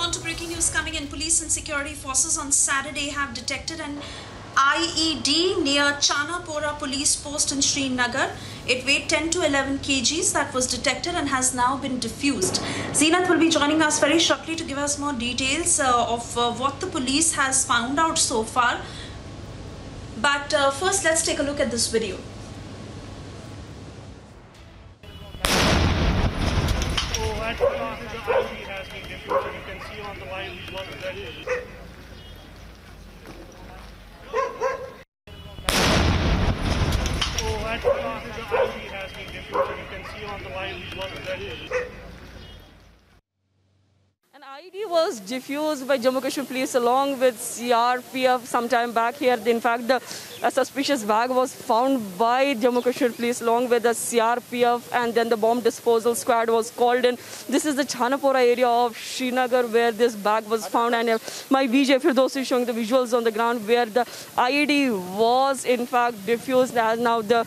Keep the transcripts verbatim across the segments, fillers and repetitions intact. On to breaking news coming in. Police and security forces on Saturday have detected an I E D near Chanapora police post in Srinagar. It weighed ten to eleven kilograms. That was detected and has now been diffused. Zenaat will be joining us very shortly to give us more details uh, of uh, what the police has found out so far. But uh, first, let's take a look at this video. An I E D was diffused by Jammu and Kashmir police along with C R P F sometime back here. In fact, the a suspicious bag was found by Jammu and Kashmir police along with the C R P F, and then the bomb disposal squad was called in. This is the Chanapora area of Srinagar where this bag was found, and my B J Firdowsi showing the visuals on the ground where the I E D was in fact diffused. And now the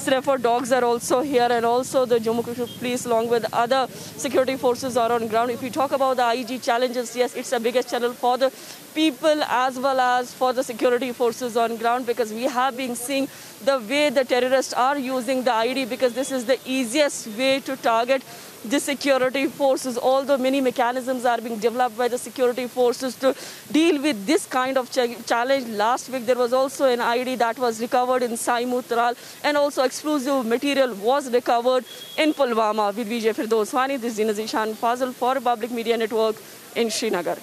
S R F dogs are also here, and also the Jammu and Kashmir police along with other security forces are on ground. If we talk about the I E D challenges, yes, it's the biggest challenge for the people as well as for the security forces on ground, because we have been seeing the way the terrorists are using the I E D, because this is the easiest way to target the security forces. Although many mechanisms are being developed by the security forces to deal with this kind of challenge. Last week there was also an I E D that was recovered in Saimutral, and also explosive material was recovered in Pulwama. With Vijay Firdowsi, this is Dinazir Khan Fazil for Republic Media Network in Srinagar.